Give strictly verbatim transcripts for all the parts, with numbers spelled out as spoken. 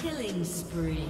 Killing spree.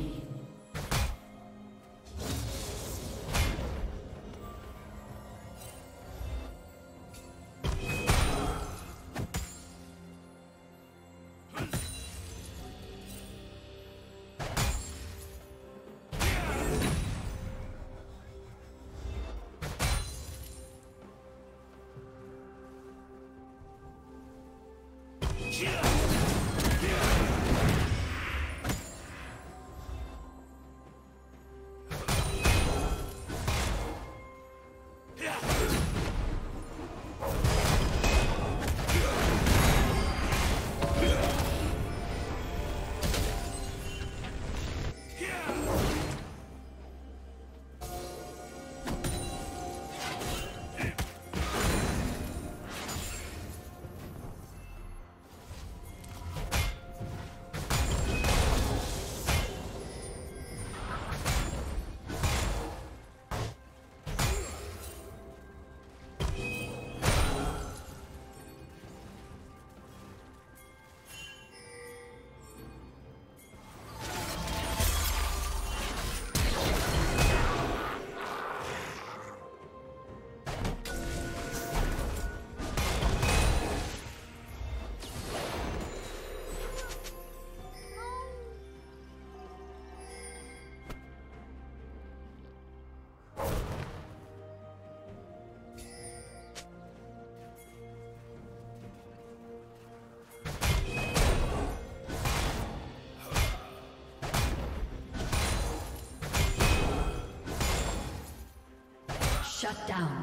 Shut down.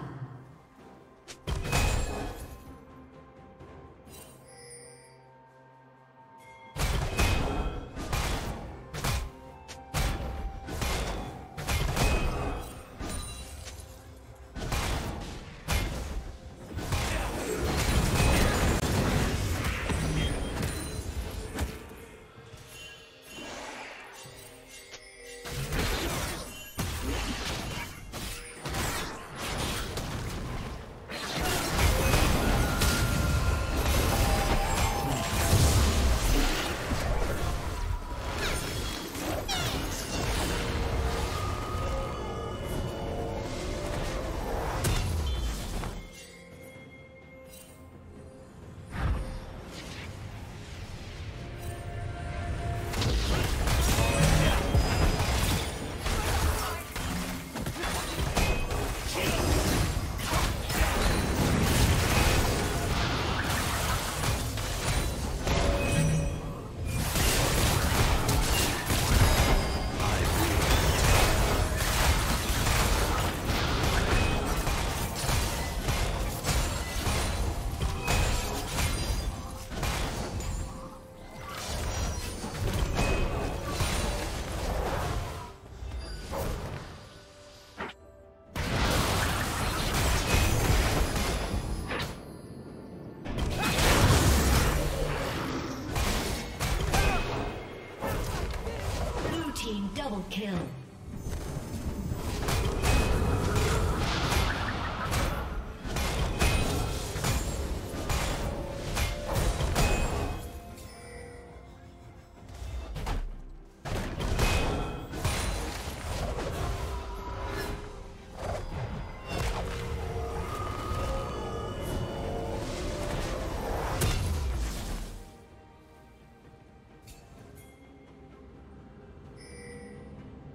Double kill.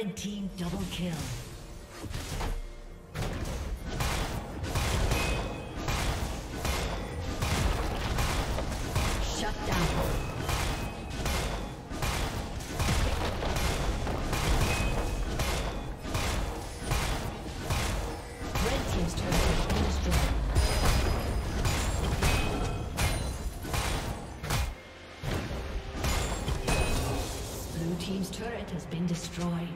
Red team double kill. Shut down. Team's turret has been destroyed.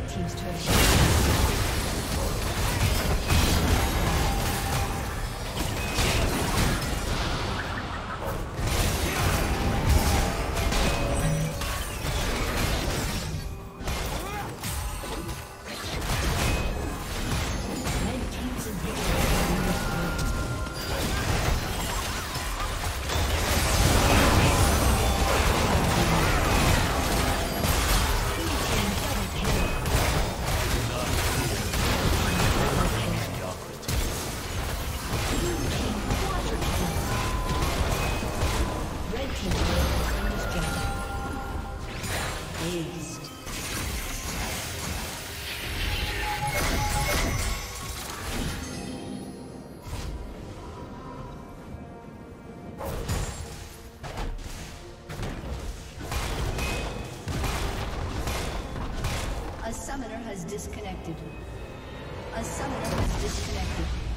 Red team's turret. A summoner has disconnected. A summoner has disconnected.